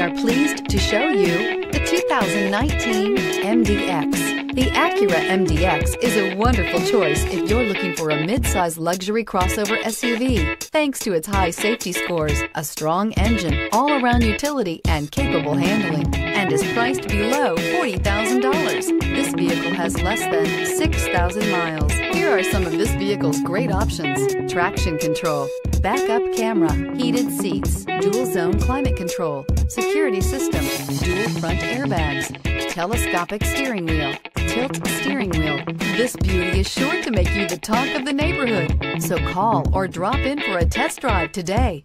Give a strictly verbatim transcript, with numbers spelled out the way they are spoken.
We are pleased to show you the two thousand nineteen M D X. The Acura M D X is a wonderful choice if you're looking for a midsize luxury crossover S U V. Thanks to its high safety scores, a strong engine, all-around utility, and capable handling, and is priced below forty thousand dollars. This vehicle has less than six thousand miles. Here are some of this vehicle's great options: traction control, backup camera, heated seats, dual zone climate control, security system, dual front airbags, telescopic steering wheel, tilt steering wheel. This beauty is sure to make you the talk of the neighborhood. So call or drop in for a test drive today.